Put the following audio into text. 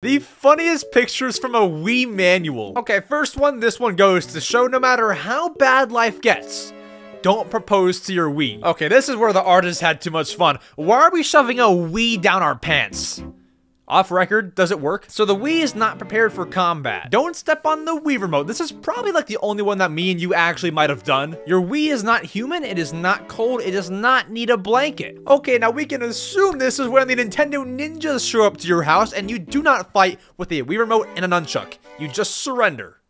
The funniest pictures from a Wii manual. Okay, first one, this one goes to show no matter how bad life gets, don't propose to your Wii. Okay, this is where the artist had too much fun. Why are we shoving a Wii down our pants? Off record, does it work? So the Wii is not prepared for combat. Don't step on the Wii remote. This is probably like the only one that me and you actually might have done. Your Wii is not human, it is not cold, it does not need a blanket. Okay, now we can assume this is when the Nintendo ninjas show up to your house and you do not fight with a Wii remote and a nunchuck. You just surrender.